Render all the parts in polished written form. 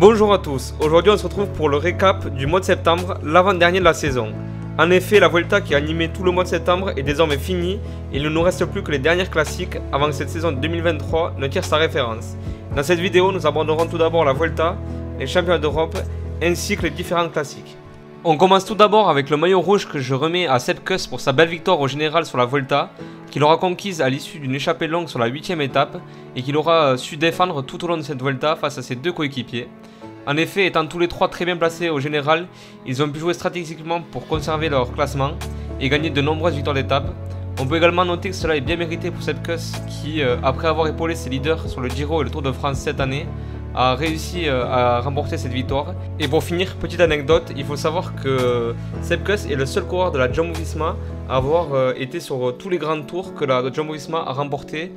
Bonjour à tous, aujourd'hui on se retrouve pour le récap du mois de septembre, l'avant-dernier de la saison. En effet, la Vuelta qui a animé tout le mois de septembre est désormais finie et il ne nous reste plus que les dernières classiques avant que cette saison 2023 ne tire sa référence. Dans cette vidéo, nous aborderons tout d'abord la Vuelta, les championnats d'Europe ainsi que les différents classiques. On commence tout d'abord avec le maillot rouge que je remets à Sepp Kuss pour sa belle victoire au général sur la Vuelta, qu'il aura conquise à l'issue d'une échappée longue sur la 8ème étape et qu'il aura su défendre tout au long de cette Vuelta face à ses deux coéquipiers. En effet, étant tous les trois très bien placés au général, ils ont pu jouer stratégiquement pour conserver leur classement et gagner de nombreuses victoires d'étape. On peut également noter que cela est bien mérité pour Sepp Kuss qui, après avoir épaulé ses leaders sur le Giro et le Tour de France cette année, a réussi à remporter cette victoire. Et pour finir, petite anecdote, il faut savoir que Sepp Kuss est le seul coureur de la Jumbo-Visma à avoir été sur tous les grands tours que la Jumbo-Visma a remporté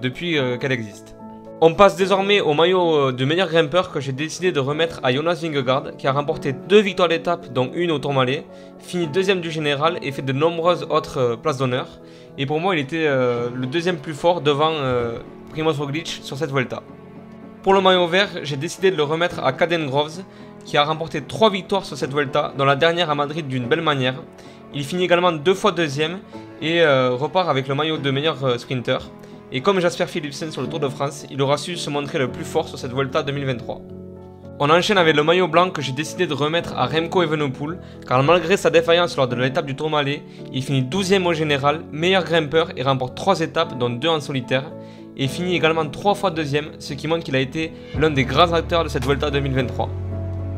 depuis qu'elle existe. On passe désormais au maillot de meilleur grimpeur que j'ai décidé de remettre à Jonas Vingegaard qui a remporté deux victoires d'étape dont une au Tourmalet, fini deuxième du général et fait de nombreuses autres places d'honneur. Et pour moi il était le deuxième plus fort devant Primoz Roglic sur cette Vuelta. Pour le maillot vert, j'ai décidé de le remettre à Kaden Groves qui a remporté trois victoires sur cette Vuelta, dont la dernière à Madrid d'une belle manière. Il finit également deux fois deuxième et repart avec le maillot de meilleur sprinter. Et comme Jasper Philipsen sur le Tour de France, il aura su se montrer le plus fort sur cette Vuelta 2023. On enchaîne avec le maillot blanc que j'ai décidé de remettre à Remco Evenepoel, car malgré sa défaillance lors de l'étape du Tourmalet, il finit 12ème au général, meilleur grimpeur et remporte 3 étapes dont 2 en solitaire, et finit également 3 fois 2ème, ce qui montre qu'il a été l'un des grands acteurs de cette Vuelta 2023.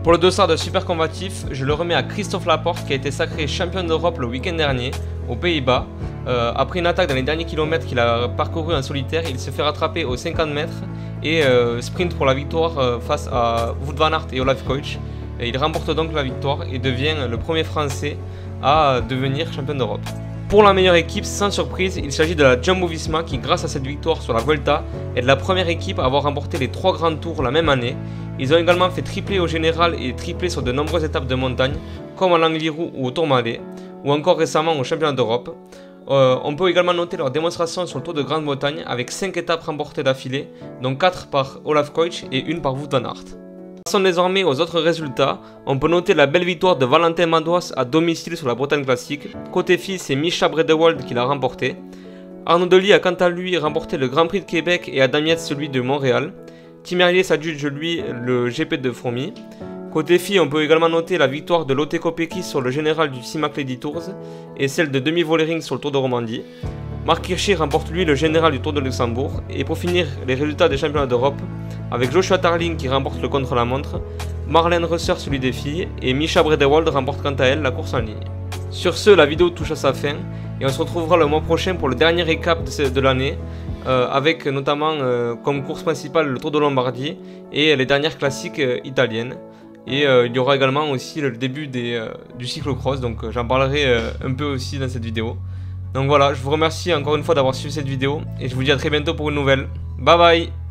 Pour le dossard de super combatif, je le remets à Christophe Laporte qui a été sacré champion d'Europe le week-end dernier aux Pays-Bas. Après une attaque dans les derniers kilomètres qu'il a parcouru en solitaire, il se fait rattraper aux 50 mètres et sprint pour la victoire face à Wout Van Aert et Olaf Kooij. Il remporte donc la victoire et devient le premier français à devenir champion d'Europe. Pour la meilleure équipe, sans surprise, il s'agit de la Jumbo-Visma qui, grâce à cette victoire sur la Vuelta, est la première équipe à avoir remporté les 3 grands tours la même année. Ils ont également fait tripler au général et tripler sur de nombreuses étapes de montagne, comme à Langlirou ou au Tourmalet, ou encore récemment au championnat d'Europe. On peut également noter leur démonstration sur le Tour de Grande-Bretagne avec 5 étapes remportées d'affilée, dont 4 par Olaf Kooij et 1 par Wout Van Aert. Passons désormais aux autres résultats. On peut noter la belle victoire de Valentin Madouas à domicile sur la Bretagne Classique. Côté filles, c'est Mischa Bredewold qui l'a remporté. Arnaud Dely a quant à lui remporté le Grand Prix de Québec et Adam Yates celui de Montréal. Timmermans s'adjuge lui le GP de Fromy. Côté filles, on peut également noter la victoire de Lotte Kopecky sur le général du Simac Lady Tours et celle de Demi Volering sur le Tour de Romandie. Marc Hirschi remporte lui le général du Tour de Luxembourg. Et pour finir, les résultats des championnats d'Europe avec Joshua Tarling qui remporte le contre-la-montre, Marlène Reusser celui des filles et Mischa Bredewold remporte quant à elle la course en ligne. Sur ce, la vidéo touche à sa fin et on se retrouvera le mois prochain pour le dernier récap de l'année avec notamment comme course principale le Tour de Lombardie et les dernières classiques italiennes. Et il y aura également aussi le début du cyclocross, donc j'en parlerai un peu aussi dans cette vidéo. Donc voilà, je vous remercie encore une fois d'avoir suivi cette vidéo et je vous dis à très bientôt pour une nouvelle. Bye bye!